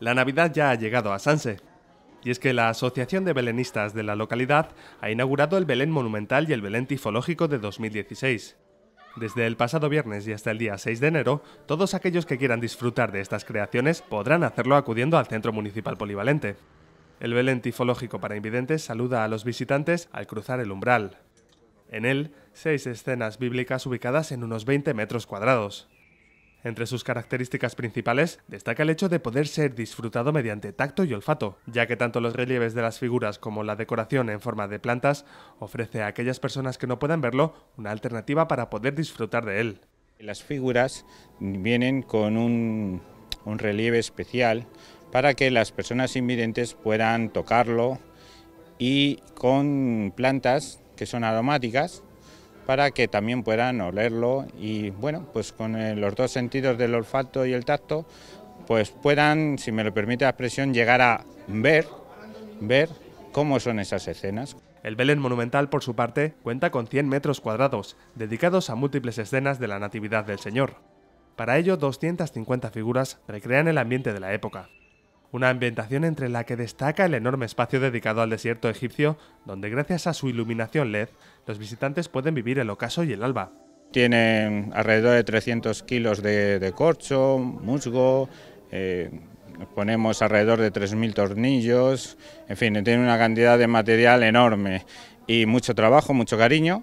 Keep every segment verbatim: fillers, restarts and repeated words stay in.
La Navidad ya ha llegado a Sanse. Y es que la Asociación de Belenistas de la localidad ha inaugurado el Belén Monumental y el Belén Tifológico de dos mil dieciséis. Desde el pasado viernes y hasta el día seis de enero, todos aquellos que quieran disfrutar de estas creaciones podrán hacerlo acudiendo al Centro Municipal Polivalente. El Belén Tifológico para invidentes saluda a los visitantes al cruzar el umbral. En él, seis escenas bíblicas ubicadas en unos veinte metros cuadrados. Entre sus características principales destaca el hecho de poder ser disfrutado mediante tacto y olfato, ya que tanto los relieves de las figuras como la decoración en forma de plantas ofrece a aquellas personas que no puedan verlo una alternativa para poder disfrutar de él. Las figuras vienen con un, un relieve especial para que las personas invidentes puedan tocarlo y con plantas que son aromáticas, para que también puedan olerlo y, bueno, pues con los dos sentidos del olfato y el tacto, pues puedan, si me lo permite la expresión, llegar a ver, ver cómo son esas escenas. El Belén Monumental, por su parte, cuenta con cien metros cuadrados, dedicados a múltiples escenas de la Natividad del Señor. Para ello, doscientas cincuenta figuras recrean el ambiente de la época. Una ambientación entre la que destaca el enorme espacio dedicado al desierto egipcio, donde gracias a su iluminación L E D, los visitantes pueden vivir el ocaso y el alba. Tiene alrededor de trescientos kilos de, de corcho, musgo, eh, ponemos alrededor de tres mil tornillos, en fin, tiene una cantidad de material enorme y mucho trabajo, mucho cariño.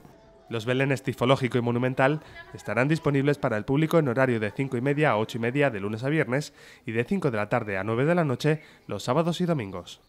Los belenes Tifológico y Monumental estarán disponibles para el público en horario de cinco y media a ocho y media de lunes a viernes y de cinco de la tarde a nueve de la noche los sábados y domingos.